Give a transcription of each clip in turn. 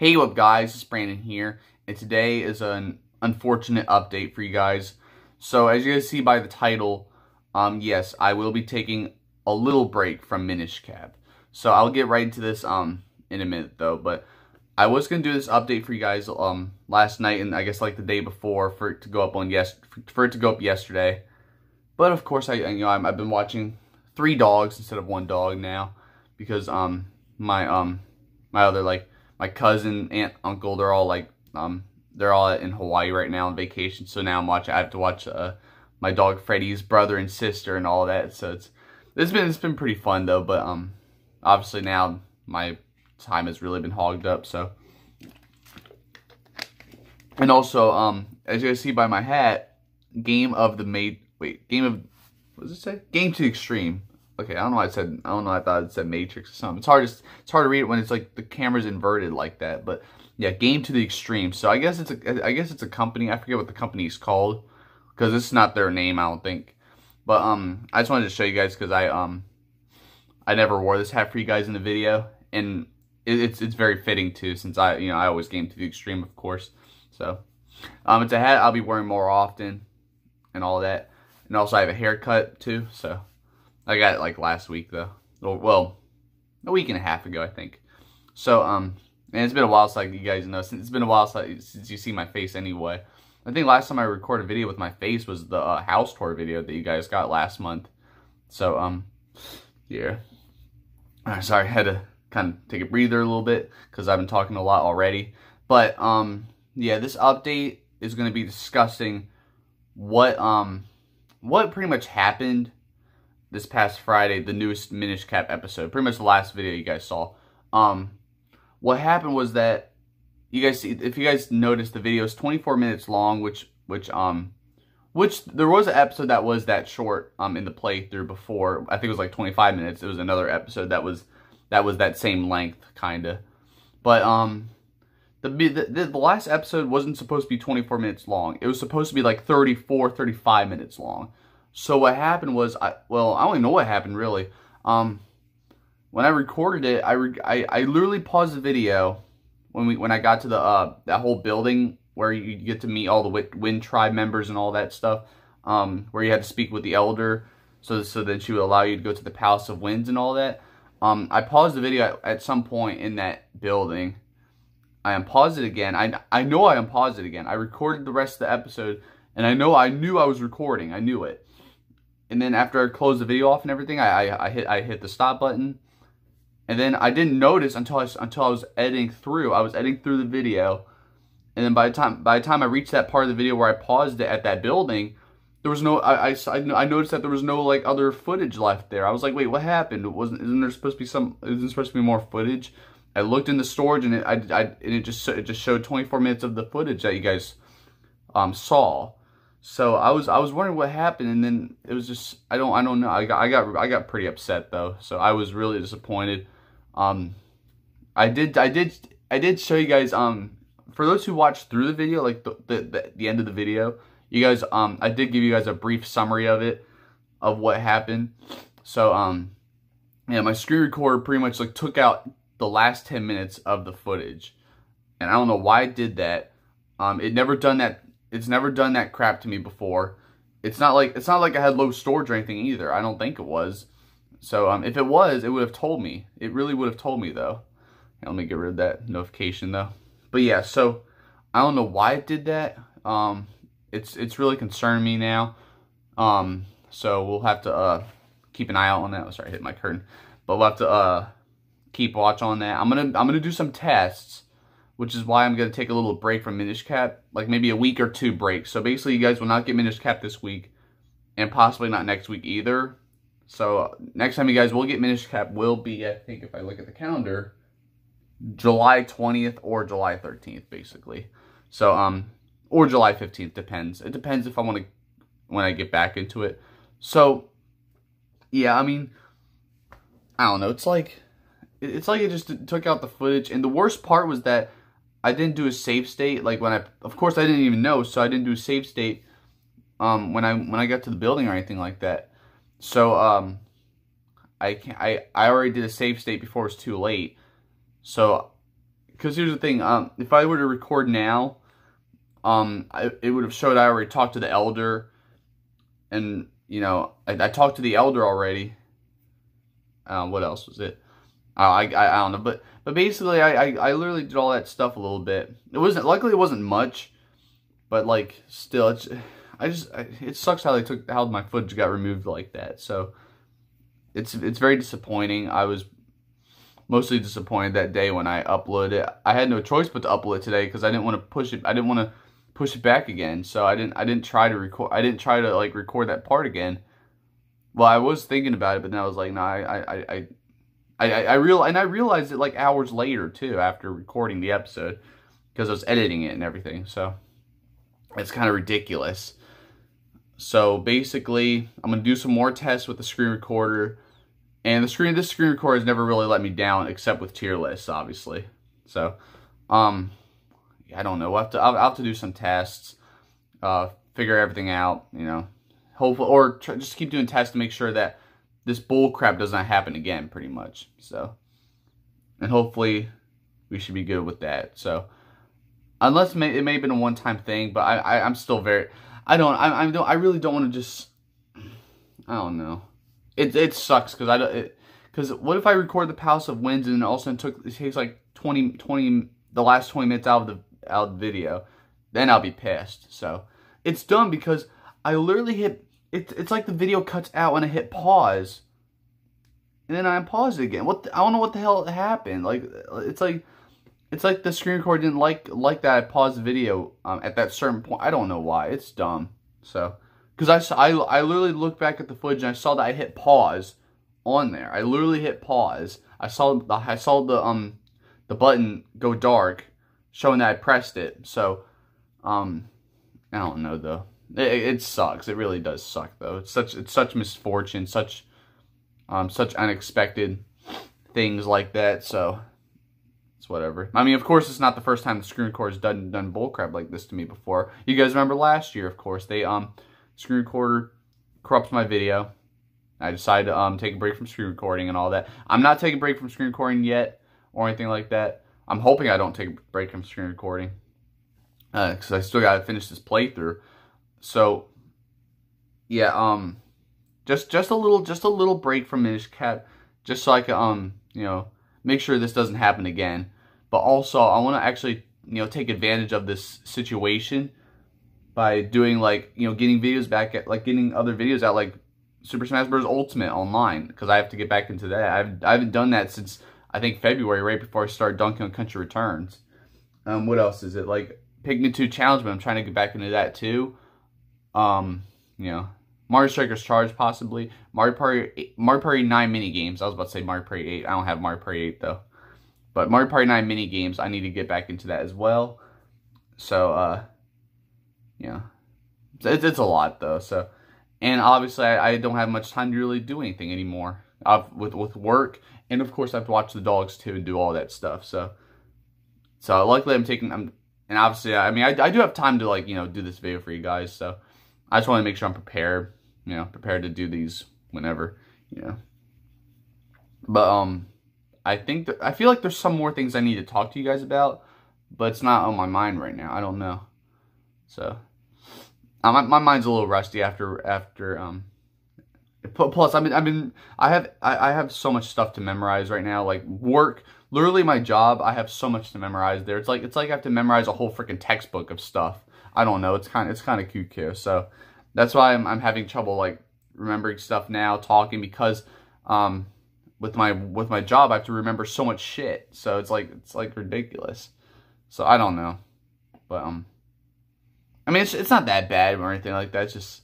Hey, what up guys, it's Brandon here, and today is an unfortunate update for you guys. So as you guys see by the title, yes, I will be taking a little break from Minish Cap. So I'll get right into this in a minute though, but I was going to do this update for you guys last night, and I guess like the day before for it to go up yesterday. But of course I've been watching three dogs instead of one dog now because my other my cousin, aunt, uncle, they're all in Hawaii right now on vacation. So now I have to watch my dog Freddy's brother and sister and all that. So it's been pretty fun though. But obviously now my time has really been hogged up. So, and also as you guys see by my hat, what does it say? Game to the Extreme. Okay, I thought it said Matrix or something. It's hard to read it when it's like the camera's inverted like that. But yeah, Game to the Extreme. So I guess it's a company. I forget what the company's called because it's not their name, I don't think. But I just wanted to show you guys because I never wore this hat for you guys in the video, and it's very fitting too, since I always game to the extreme, of course. So it's a hat I'll be wearing more often and all that. And also I have a haircut too, so I got it like last week though, well, a week and a half ago I think. So and it's been a while since you see my face anyway. I think last time I recorded a video with my face was the house tour video that you guys got last month. So yeah, sorry, I had to kind of take a breather a little bit because I've been talking a lot already. But yeah, this update is going to be discussing what pretty much happened this past Friday, the newest Minish Cap episode, pretty much the last video you guys saw. What happened was that you guys see, if you guys noticed, the video is 24 minutes long, which there was an episode that was that short in the playthrough before. I think it was like 25 minutes. It was another episode that was that same length kinda. But the last episode wasn't supposed to be 24 minutes long. It was supposed to be like 34, 35 minutes long. So what happened was, I don't even know what happened really. When I recorded it, I literally paused the video when I got to the that whole building where you get to meet all the Wind Tribe members and all that stuff, where you had to speak with the Elder, so that she would allow you to go to the Palace of Winds and all that. I paused the video at some point in that building. I unpaused it again. I know I unpaused it again. I recorded the rest of the episode, and I knew I was recording. I knew it. And then after I closed the video off and everything, I hit the stop button. And then I didn't notice until I was editing through. I was editing through the video. And then by the time I reached that part of the video where I paused it at that building, there was no, I noticed that there was no like other footage left there. I was like, wait, what happened? Isn't there supposed to be more footage? I looked in the storage, and it just showed 24 minutes of the footage that you guys saw. So I was wondering what happened, and then it was just I don't know. I got pretty upset though. So I was really disappointed. I did show you guys for those who watched through the video, like the end of the video, you guys I did give you guys a brief summary of what happened. So yeah, my screen recorder pretty much like took out the last 10 minutes of the footage. And I don't know why it did that. It's never done that crap to me before. It's not like I had low storage or anything either. I don't think it was. So if it was, it would have told me. It really would have told me though. Let me get rid of that notification though. But yeah, so I don't know why it did that. It's really concerning me now. So we'll have to keep an eye out on that. Oh, sorry, I hit my curtain. But we'll have to keep watch on that. I'm gonna do some tests, which is why I'm going to take a little break from Minish Cap, like maybe a week or two break. So basically, you guys will not get Minish Cap this week, and possibly not next week either. So next time you guys will get Minish Cap will be, I think if I look at the calendar, July 20th or July 13th, basically. So, or July 15th, depends. It depends if I want to, when I get back into it. So, yeah, I mean, I don't know. It's like it just took out the footage, and the worst part was that I didn't do a save state. Like of course I didn't even know, so I didn't do a save state when I got to the building or anything like that. So I already did a save state before it's too late. So Because here's the thing, if I were to record now, it would have showed I already talked to the Elder, and, you know, I talked to the Elder already. What else was it? I don't know, but basically, I literally did all that stuff a little bit. It wasn't, luckily it wasn't much, but, like, still, it's, it sucks how they took, how my footage got removed like that, so, it's very disappointing. I was mostly disappointed that day when I uploaded it. I had no choice but to upload it today because I didn't want to push it. I didn't want to push it back again. So I didn't try to record. I didn't try to like record that part again. Well, I was thinking about it, but then I was like, nah. I realized it like hours later too after recording the episode because I was editing it and everything. So it's kind of ridiculous. So basically, I'm gonna do some more tests with the screen recorder. And this screen recorder has never really let me down, except with tier lists, obviously. So, I don't know. I'll have to do some tests, figure everything out, you know. Hopefully, or just keep doing tests to make sure that this bull crap does not happen again, pretty much. So, and hopefully, we should be good with that. So, unless it may have been a one-time thing, but I'm still very. I really don't want to just. I don't know. It sucks because what if I record the Palace of Winds and all of a sudden it takes like the last 20 minutes out of the video, then I'll be pissed. So it's dumb because I literally hit it's like the video cuts out when I hit pause, and then I unpause it again. I don't know what the hell happened. Like it's like the screen record didn't like that I paused the video at that certain point. I don't know why. It's dumb. So. Because I literally looked back at the footage and I saw that I hit pause on there. I literally hit pause. I saw the button go dark, showing that I pressed it. So, I don't know though. It sucks. It really does suck though. It's such misfortune, such unexpected things like that. So it's whatever. I mean, of course, it's not the first time the screen recorder's done bullcrap like this to me before. You guys remember last year? Of course, they screen recorder corrupts my video. I decided to take a break from screen recording and all that. I'm not taking a break from screen recording yet or anything like that. I'm hoping I don't take a break from screen recording because I still got to finish this playthrough. So, yeah, just a little break from Minish Cap just so I can you know, make sure this doesn't happen again. But also, I want to actually, you know, take advantage of this situation by doing, like, you know, getting videos back at, like, getting other videos out, like Super Smash Bros Ultimate online, because I have to get back into that. I haven't done that since I think February, right before I started Donkey Kong Country Returns. What else is it, like Pikmin 2 challenge, but I'm trying to get back into that too. You know, Mario Strikers Charge possibly, Mario Party 9 mini games. I was about to say Mario Party 8. I don't have Mario Party 8 though, but Mario Party 9 mini games. I need to get back into that as well. So yeah, it's a lot though. So, and obviously I don't have much time to really do anything anymore. With work, and of course I have to watch the dogs too and do all that stuff. So luckily and obviously I do have time to, like, you know, do this video for you guys. So I just want to make sure I'm prepared, you know, prepared to do these whenever, you know. But I think I feel like there's some more things I need to talk to you guys about, but it's not on my mind right now. I don't know. So. My mind's a little rusty after. Plus, I have so much stuff to memorize right now. Like work, literally my job. I have so much to memorize there. It's like I have to memorize a whole freaking textbook of stuff. I don't know. It's kind of cuckoo. So that's why I'm having trouble, like, remembering stuff now, talking, because with my job I have to remember so much shit. So it's like ridiculous. So I don't know, but I mean, it's not that bad or anything like that. It's just,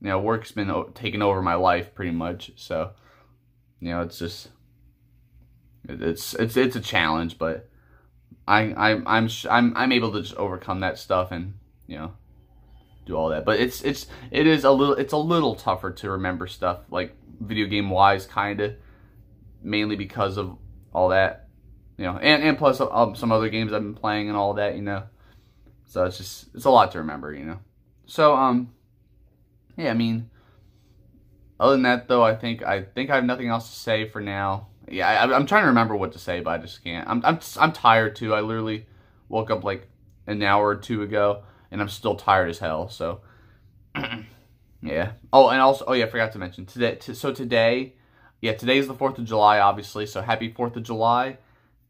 you know, work's been taking over my life pretty much. So, you know, it's just, it's a challenge, but I'm able to just overcome that stuff and, you know, do all that. But it is a little tougher to remember stuff, like, video game wise, kind of, mainly because of all that, you know, and plus some other games I've been playing and all that, you know. So it's a lot to remember, you know. So, yeah, I mean, other than that, though, I think I have nothing else to say for now. Yeah, I'm trying to remember what to say, but I just can't. I'm tired too. I literally woke up like an hour or two ago, and I'm still tired as hell. So yeah. Oh, and also, oh yeah, I forgot to mention today. So today, yeah, today is the 4th of July, obviously. So happy 4th of July,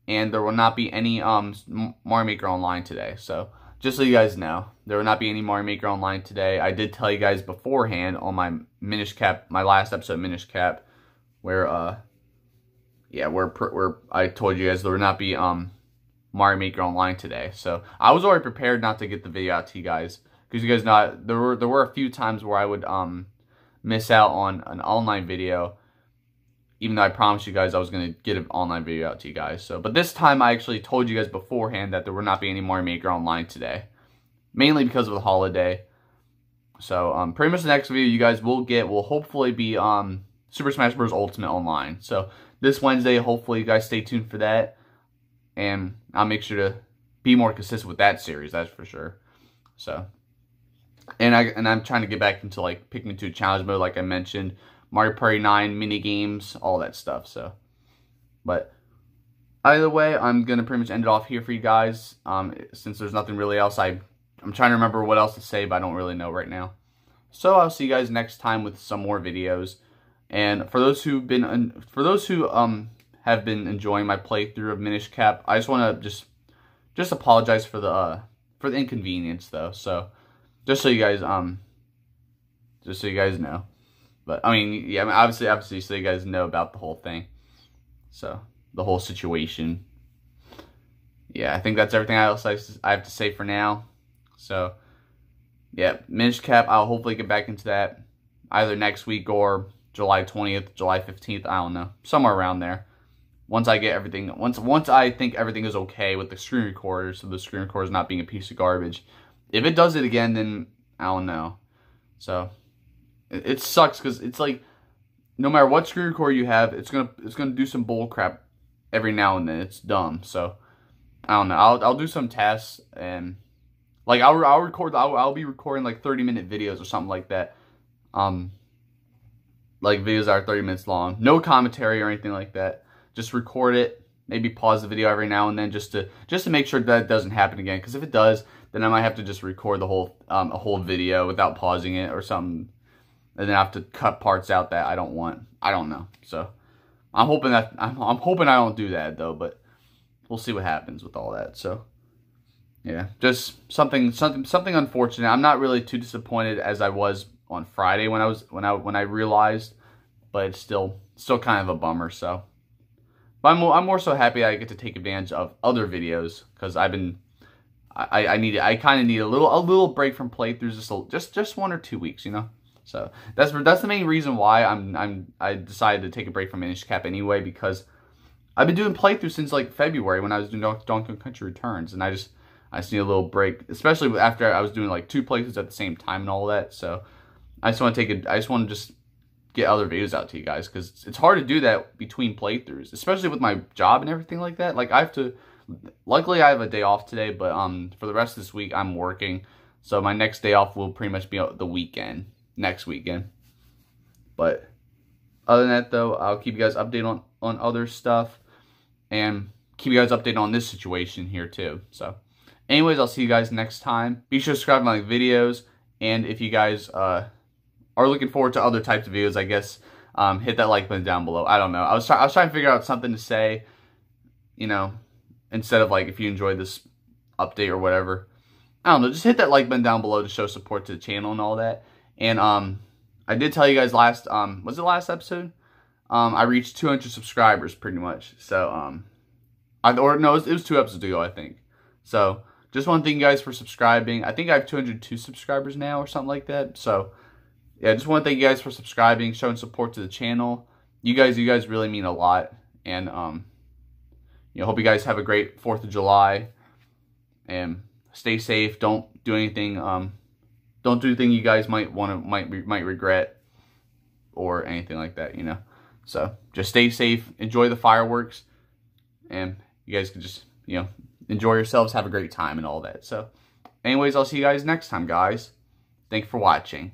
and there will not be any Mario Maker Online today. So just so you guys know, there will not be any Mario Maker Online today. I did tell you guys beforehand on my Minish Cap, my last episode of Minish Cap, where yeah, where I told you guys there would not be Mario Maker Online today. So I was already prepared not to get the video out to you guys, because you guys know there were a few times where I would miss out on an online video, even though I promised you guys I was gonna get an online video out to you guys. So, but this time I actually told you guys beforehand that there would not be any Mario Maker Online today, mainly because of the holiday. So pretty much the next video you guys will get will hopefully be Super Smash Bros Ultimate Online. So this Wednesday, hopefully you guys stay tuned for that, and I'll make sure to be more consistent with that series, that's for sure. So, and I'm trying to get back into like Pikmin 2 challenge mode, like I mentioned, Mario Party 9 mini games, all that stuff. So, but either way, I'm gonna pretty much end it off here for you guys. Since there's nothing really else, I'm trying to remember what else to say, but I don't really know right now. So I'll see you guys next time with some more videos. And for those who've been, have been enjoying my playthrough of Minish Cap, I just want to just apologize for the inconvenience though. So just so you guys know. But I mean, yeah, I mean, obviously, so you guys know about the whole thing. So the whole situation. Yeah, I think that's everything else I have to say for now. So yeah, Minish Cap, I'll hopefully get back into that either next week or July 20th, July 15th, I don't know. Somewhere around there. Once I get everything, once I think everything is okay with the screen recorder, so the screen recorder is not being a piece of garbage. If it does it again, then I don't know. So it sucks, because it's like, no matter what screen recorder you have, it's gonna do some bull crap every now and then. It's dumb. So I don't know. I'll do some tests, and like I'll be recording like 30-minute videos or something like that. Like videos that are 30 minutes long, no commentary or anything like that. Just record it, maybe pause the video every now and then just to make sure that it doesn't happen again. Because if it does, then I might have to just record the whole a whole video without pausing it or something, and then I have to cut parts out that I don't want. I don't know. So I'm hoping that I'm hoping I don't do that though. But we'll see what happens with all that. So yeah, just something unfortunate. I'm not really too disappointed as I was on Friday when I realized, but it's still kind of a bummer. So, but I'm more so happy I get to take advantage of other videos, because I kind of need a little break from playthroughs, just 1 or 2 weeks, you know. So that's the main reason why I decided to take a break from Minish Cap anyway, because I've been doing playthroughs since like February when I was doing Donkey Kong Country Returns, and I just need a little break, especially after I was doing like 2 playthroughs at the same time and all that. So I just want to get other videos out to you guys, because it's hard to do that between playthroughs, especially with my job and everything like that. Like luckily I have a day off today, but for the rest of this week I'm working, so my next day off will pretty much be the weekend, next weekend. But other than that though, I'll keep you guys updated on other stuff, and keep you guys updated on this situation here too. So anyways, I'll see you guys next time. Be sure to subscribe to my videos, and if you guys are looking forward to other types of videos, I guess, hit that like button down below. I don't know. I was trying to figure out something to say, you know, instead of like, if you enjoyed this update or whatever. I don't know. Just hit that like button down below to show support to the channel and all that. And I did tell you guys was it last episode? I reached 200 subscribers pretty much. So it was 2 episodes ago, I think. So just want to thank you guys for subscribing. I think I have 202 subscribers now or something like that. So yeah, just want to thank you guys for subscribing, showing support to the channel. You guys really mean a lot. And you know, hope you guys have a great 4th of July, and stay safe. Don't do anything. Don't do anything you guys might regret or anything like that, you know. So just stay safe, enjoy the fireworks, and you guys can just, you know, enjoy yourselves, have a great time and all that. So anyways, I'll see you guys next time, guys. Thanks for watching.